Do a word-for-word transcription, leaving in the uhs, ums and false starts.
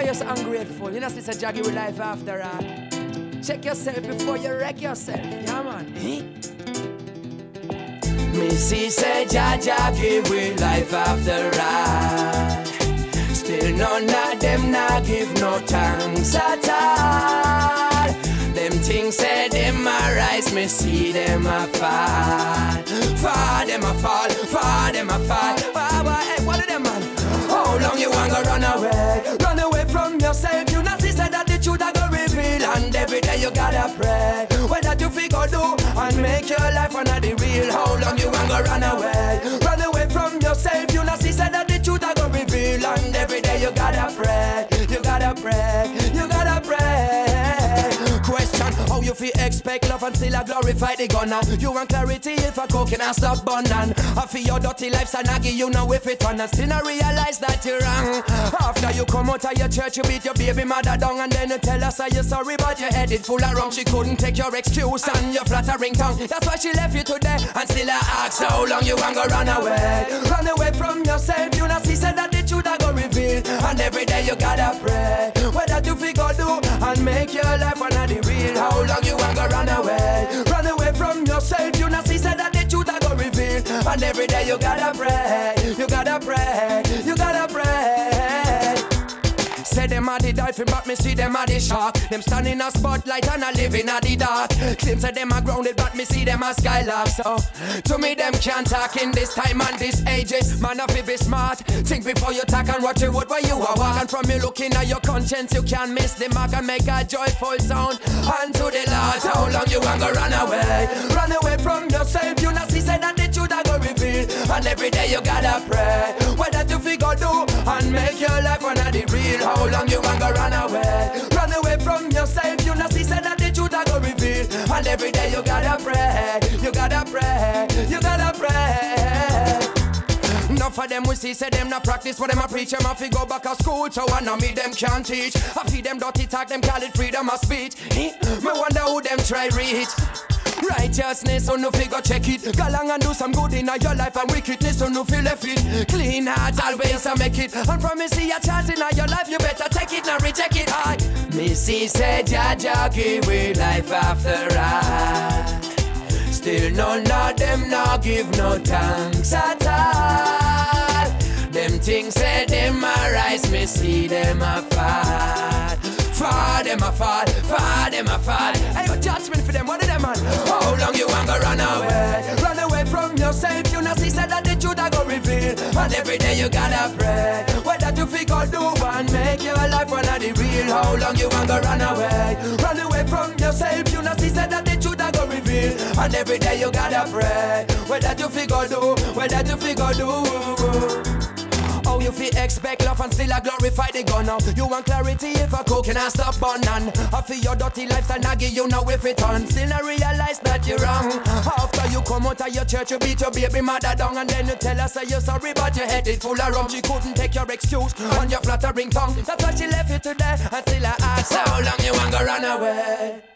why you're so ungrateful. You know, it's a jaggy with life after all. Check yourself before you wreck yourself. Yeah, man. Missy said, Jaja give we life after all. Still none of them now give no thanks at all. Them things said them arise, me see them a fall. Fall, them a fall, fall, them a fall. Wow, wow, hey, what do them man? How long you wanna run away? Run away from yourself. You not see said that the truth I go reveal, and every day you gotta pray. Whether you figure do and make your life under the real. How long you wanna run away? Run away from yourself. You not see said that the truth I go reveal, and every day you gotta pray. You gotta pray. You gotta pray. Question how you feel expect love and still I glorify the gunner. You want clarity if I cocaine and stop bundling. I feel your dirty life and I give you no with it on and still I realize that you're wrong. After you come out of your church, you beat your baby mother down and then you tell us how you're sorry, but your head is full of rum. She couldn't take your excuse and your flattering tongue. That's why she left you today. And still I ask how long you wanna run away. Run away from yourself. You not see said that the truth I go reveal. And every day you gotta pray. Whether you figure do and make your life another. The real, how long you wanna run away? Run away from yourself. You not see said that the truth I go reveal. And every day you gotta pray, you gotta pray, you gotta pray. Say them are the dolphin, but me see them are the shark. Them stand in a spotlight and a living at the dark. Claim say them are grounded, but me see them are skylark. So to me them can't talk in this time and this ages. Man, if you be smart, think before you talk and watch your word where you are walking. From you looking at your conscience, you can't miss the mark and make a joyful sound. And to the Lord, how long you wanna run away? Run away from yourself. You not see said that the truth I go reveal. And every day you gotta pray. Whether you figure do and make your life one of the real. How long you wanna run away? Run away from yourself. You not see said that the truth I go reveal. And every day you gotta pray. You gotta pray. You gotta pray. Enough of them we see, say them not practice what them a preach. Them a fi go back to school, so I know me them can't teach. I feed them dirty talk, them call it freedom of speech. Me wonder who them try reach. Righteousness, so no figure check it. Go along and do some good in your life and wickedness, so no feel left it. Clean hearts always I make it. And promise you a chance in your life, you better take it, not reject it. I Missy said, Jaja give we life after all. Still none of them now give no thanks at all. Them things say them arise, me see them a fall. Fall, them a fall, fall, them a fall. Hey, your judgment for them, what are them man? How long you wanna run away? Run away from yourself, you not see said that the truth I go reveal. And every day you gotta pray. Whether you figure do and make your life one of the real. How long you wanna run away? Run away from yourself, you not see said that the truth I go reveal. And every day you gotta pray. Whether you figure do, whether you figure do. How you feel expect love and still I glorify the gunner. You want clarity if I cook and I stop burning. I feel your dirty lifestyle and I give you no with it on. Still I realize that you're wrong. After you come out of your church, you beat your baby mother down. And then you tell her say you're sorry, but your head is full of rum. She couldn't take your excuse on your fluttering tongue. That's why she left you today. And still I ask, how long you wanna run away?